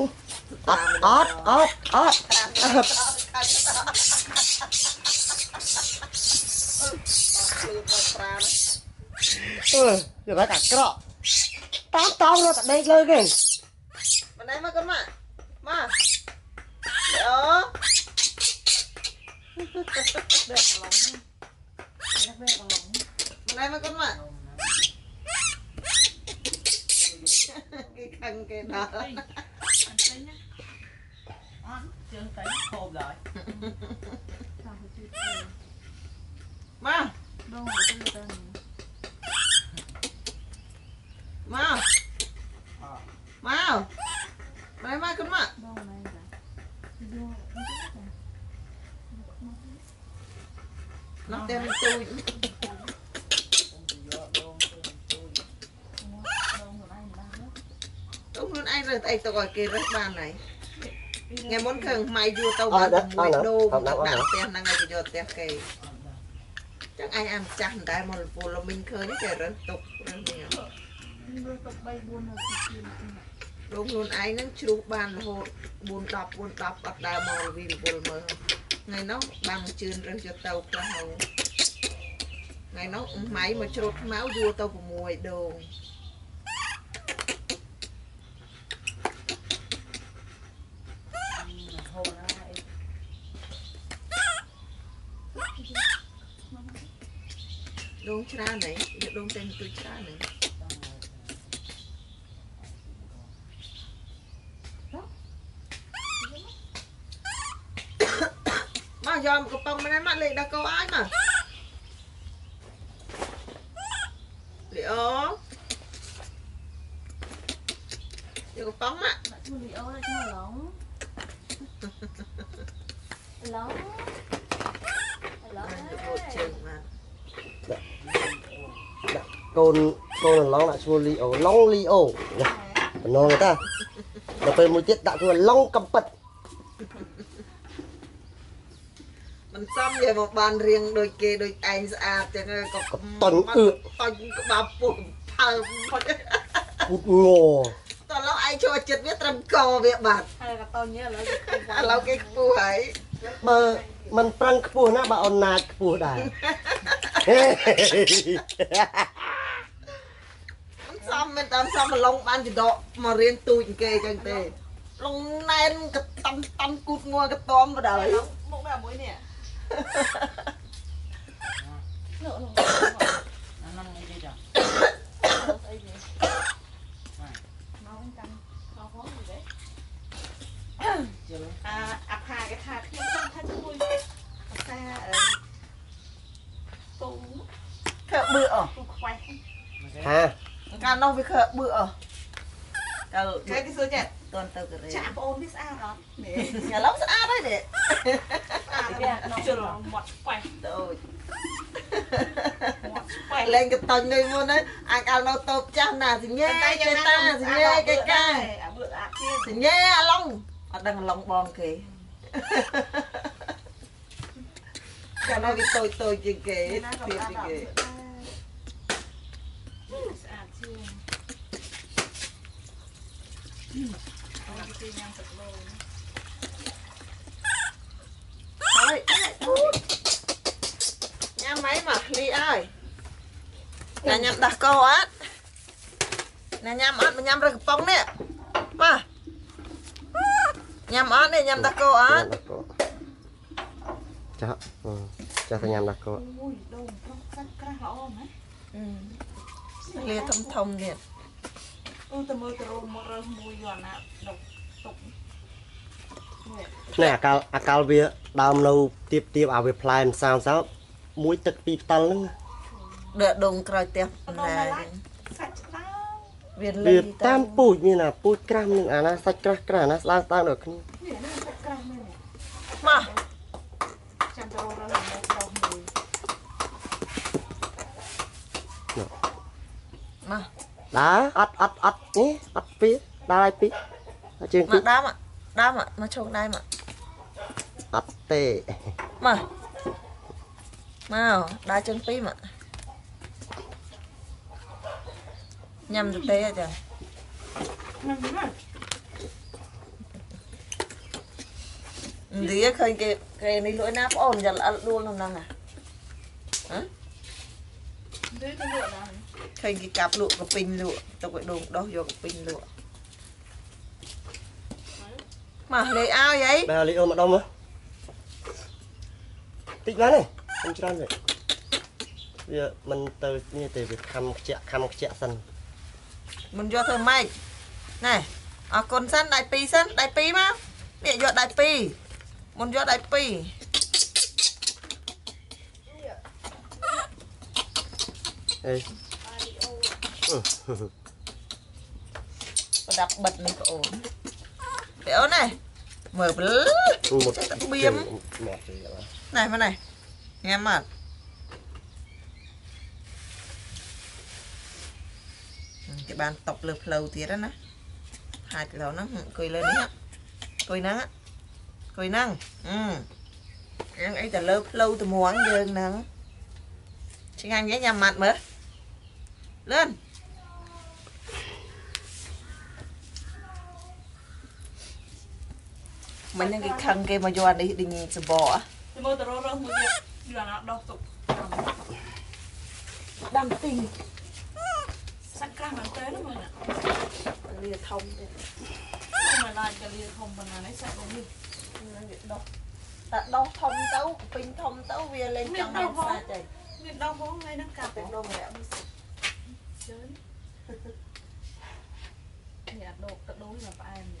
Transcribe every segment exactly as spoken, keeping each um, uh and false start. ớt ớt ớt ớt ừ giờ phải cả cái đó tám tao nó tại đây chơi kìa bên đây mà con mà mà đó bên đây mà con mà cái khăn kia đó chương tính khô rồi má Mao Mao đây má con má nó đem tôi đúng luôn ai rồi tay tôi gọi kia rất ban này nghe muốn cần mày vô tàu à, mày đô tàu đảo tiền năng ngày giờ tiền kề chắc ai ăn chắc đại một phù là mình khơi nhất kề rất tục đúng luôn ai nắng chụp bàn hồ buồn đọc buồn đọc bắt đại một vì buồn mờ ngày nó bằng chườn rồi cho tàu cả hậu ngày nó máy mà chụp máu vô tàu của mùi đồ đúng ra này đúng tên tôi ra này mà giờ một bông bên mắt liền đã câu ai mà liệu giờ một bông mà liệu là chưa lỏng lỏng lỏng con con lóng lại xua li ổ lóng li ổ nó người ta là phải một tiết tạo cho lóng cầm bật mình xong về một bàn riêng đôi kia đôi anh ra cho nên có toàn ư toàn có ba phụ thằng một ngô toàn lóng ai cho chết biết trầm cò việc bạc hay là toàn nhớ là lóng cái phụ ấy mà mình trăng phụ nó bảo nà phụ đài xong mình tắm xong mà lông ban chỉ độ mà riêng tui kê cho anh tê lông nén cái tăm tăm cút ngôi cái tóm vào đời mông bèo muối nè à thà cái thà thiên thà chui thà cú khờ bựa hả càng nó với khờ bựa cái cái số nhẹ toàn tàu cái đấy chạm ôn biết sao đó để nhà lóc sao đấy để nó chưa lòng mọt quay rồi quay lên cái tầng này luôn đấy anh ăn nó tôm chạm nào thì nhé cái ta thì nhé cái ca thì nhé long đang lòng bom kì cho nó cái tôi tôi kì kì kì ừ. Thôi, nhắm máy mà đi ơi là nhắm đặt câu á là nhắm ăn mà nhắm ra cái bóng nè mà nhắm ăn đi nhắm đặt câu á chả ừ chả phải nhắm đặt câu ừ lia thông thông nè này áo áo bia đam lâu tiếp tiếp áo bia plain sao sao mũi tật pi tăn lưng đợt đông cày tiệp này việt tam pui như là pui cam nhưng à na sạch cam cam na lang tang được không mà mà đá ắt ắt ắt nhé ắt pí đai pí trên mà đá mà đá mà mà trông đai mà ắt tê mà mao đá chân pí mà nhầm được tê à trời Dĩa khơi cái cái này lưỡi nắp ổn giờ ăn luôn hôm nay à? Khơi cái cặp lụa cái pin lụa, tao gọi đồ đó vô cái pin lụa. Mà lấy ao vậy? Bà lấy ôm mà đông á. Tích lắm này, không cho ăn vậy. Bây giờ mình từ như từ việc khăm chẹt khăm chẹt sần. Mình cho thơm mày này, à con sắn đại pì sắn đại pì má. Mẹ giọt đại pì, muốn giọt đại pì. Đây. Đặt bật này ổn. Béo này, mở bự, biếm. Này mà này, nghe mặt. Cái bàn tọc lợp lầu tiệt đó nè, hai cái lầu nó cười lên đấy. Cười nắng á, cười nắng, ừ. Ăn ấy là lâu lâu từ mùa ăn dơn nắng. Chị ăn dễ nhằm mặt mà. Lên. Mình những cái khăn kia mà cho đi đi nhìn sờ bò á. Đâm tình. Sẵn ca mà tới nó mà nè. Lìa thông kìa. Mà lại cái liền thông bằng này sạch bóng đi. Đã đo thông tấu, pin thông tấu về lên trong này sạch rồi. Mình đo vô ngay nắng cạp để đo mẹ mới sạch. Chớn. Nhà đột tự đốn là phải em nhỉ.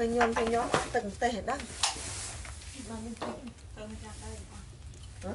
thôi nhôm thôi nhôm từng tệ đó.